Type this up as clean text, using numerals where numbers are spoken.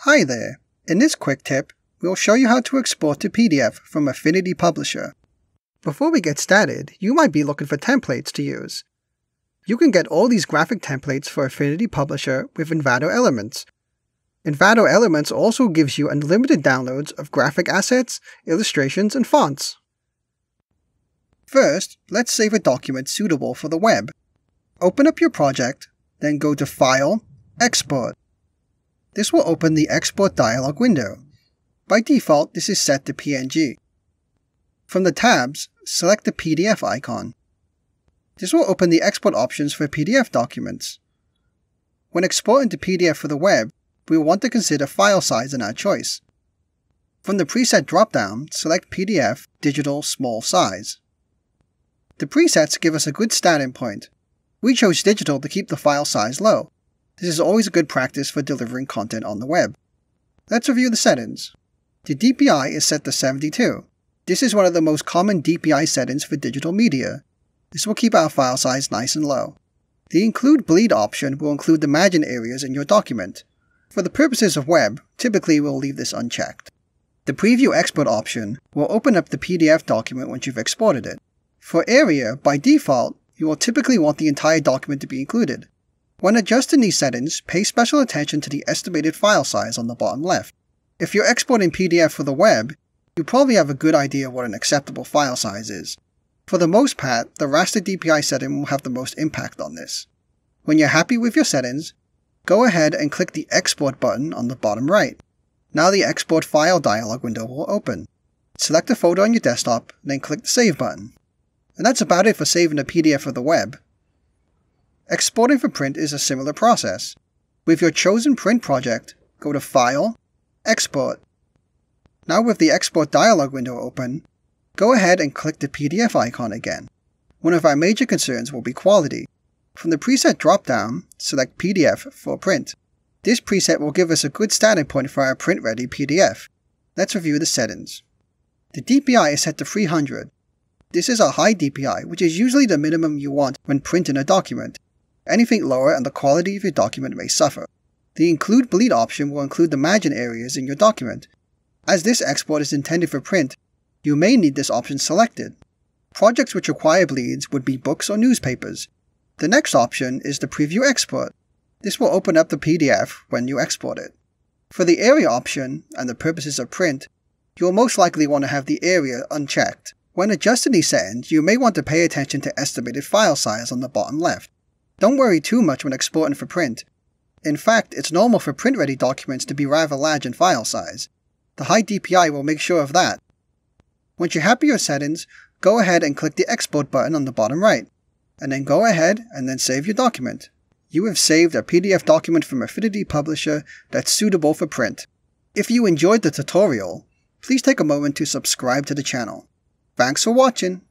Hi there! In this quick tip, we'll show you how to export to PDF from Affinity Publisher. Before we get started, you might be looking for templates to use. You can get all these graphic templates for Affinity Publisher with Envato Elements. Envato Elements also gives you unlimited downloads of graphic assets, illustrations, and fonts. First, let's save a document suitable for the web. Open up your project, then go to File, Export. This will open the Export dialog window. By default, this is set to PNG. From the tabs, select the PDF icon. This will open the export options for PDF documents. When exporting to PDF for the web, we want to consider file size in our choice. From the preset dropdown, select PDF Digital Small Size. The presets give us a good starting point. We chose digital to keep the file size low. This is always a good practice for delivering content on the web. Let's review the settings. The DPI is set to 72. This is one of the most common DPI settings for digital media. This will keep our file size nice and low. The Include Bleed option will include the margin areas in your document. For the purposes of web, typically we'll leave this unchecked. The Preview Export option will open up the PDF document once you've exported it. For area, by default, you will typically want the entire document to be included. When adjusting these settings, pay special attention to the estimated file size on the bottom left. If you're exporting PDF for the web, you probably have a good idea what an acceptable file size is. For the most part, the raster DPI setting will have the most impact on this. When you're happy with your settings, go ahead and click the Export button on the bottom right. Now the Export File dialog window will open. Select a folder on your desktop, then click the Save button. And that's about it for saving a PDF for the web. Exporting for print is a similar process. With your chosen print project, go to File, Export. Now with the Export dialog window open, go ahead and click the PDF icon again. One of our major concerns will be quality. From the preset dropdown, select PDF for print. This preset will give us a good starting point for our print-ready PDF. Let's review the settings. The DPI is set to 300. This is a high DPI, which is usually the minimum you want when printing a document. Anything lower and the quality of your document may suffer. The Include Bleed option will include the margin areas in your document. As this export is intended for print, you may need this option selected. Projects which require bleeds would be books or newspapers. The next option is the Preview Export. This will open up the PDF when you export it. For the Area option and the purposes of print, you will most likely want to have the area unchecked. When adjusting these settings, you may want to pay attention to estimated file size on the bottom left. Don't worry too much when exporting for print. In fact, it's normal for print-ready documents to be rather large in file size. The high DPI will make sure of that. Once you're happy with your settings, go ahead and click the Export button on the bottom right, and then go ahead and then save your document. You have saved a PDF document from Affinity Publisher that's suitable for print. If you enjoyed the tutorial, please take a moment to subscribe to the channel. Thanks for watching!